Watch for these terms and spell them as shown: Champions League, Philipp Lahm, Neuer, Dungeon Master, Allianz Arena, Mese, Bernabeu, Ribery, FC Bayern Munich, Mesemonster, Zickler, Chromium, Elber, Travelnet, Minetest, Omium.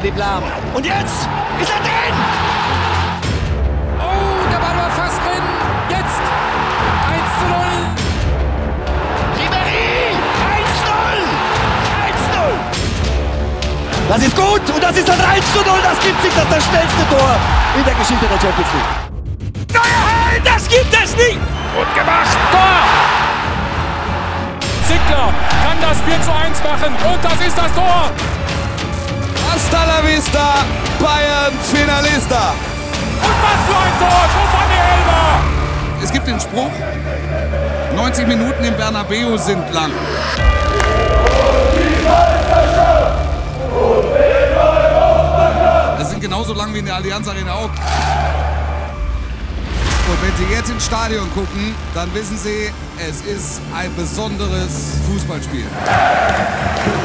Philipp Lahm. Und jetzt ist er drin! Oh, da war er fast drin. Jetzt 1:0. Ribery, 1:0! 1:0! Das ist gut und das ist dann 1:0. Das gibt sich das schnellste Tor in der Geschichte der Champions League. Neuer, das gibt es nicht! Gut gemacht, Tor! Zickler kann das 4:1 machen und das ist das Tor! Hasta la vista, Bayern Finalista! Und was für ein Tor, Tor von der Elber! Es gibt den Spruch, 90 Minuten im Bernabeu sind lang. Das sind genauso lang wie in der Allianz Arena auch. Und wenn Sie jetzt ins Stadion gucken, dann wissen Sie, es ist ein besonderes Fußballspiel.